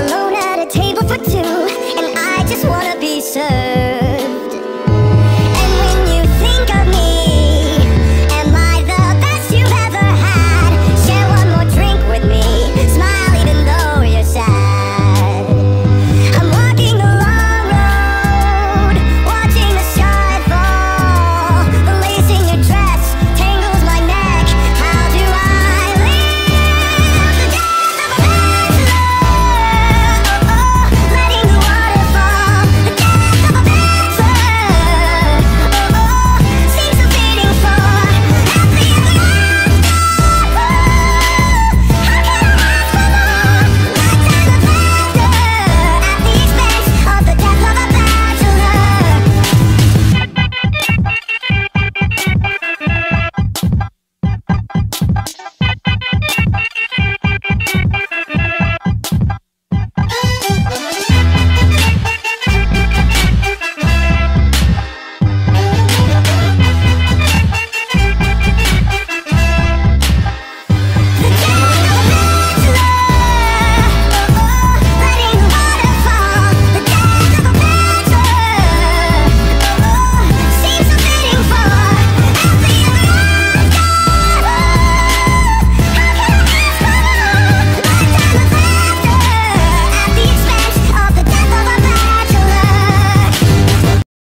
alone at a table for two.